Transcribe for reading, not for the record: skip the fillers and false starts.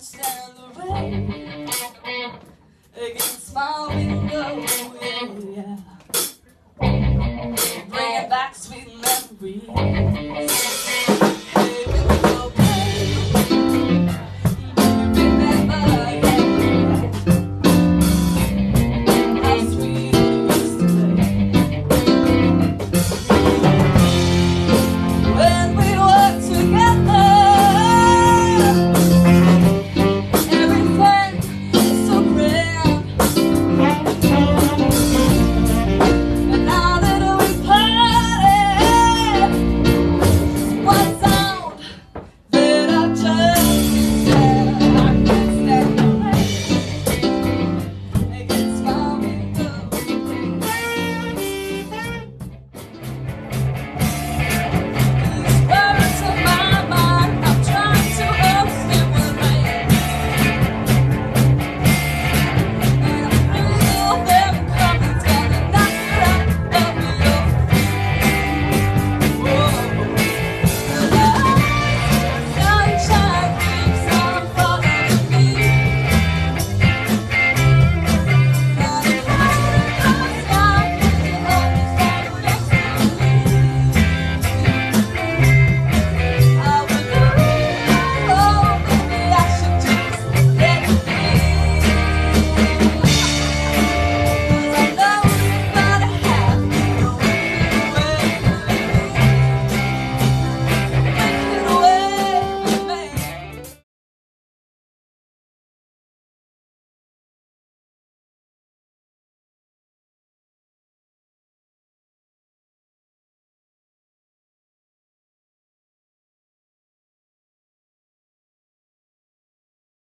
can't stand the rain against my window, yeah. Bring it back, sweet memories.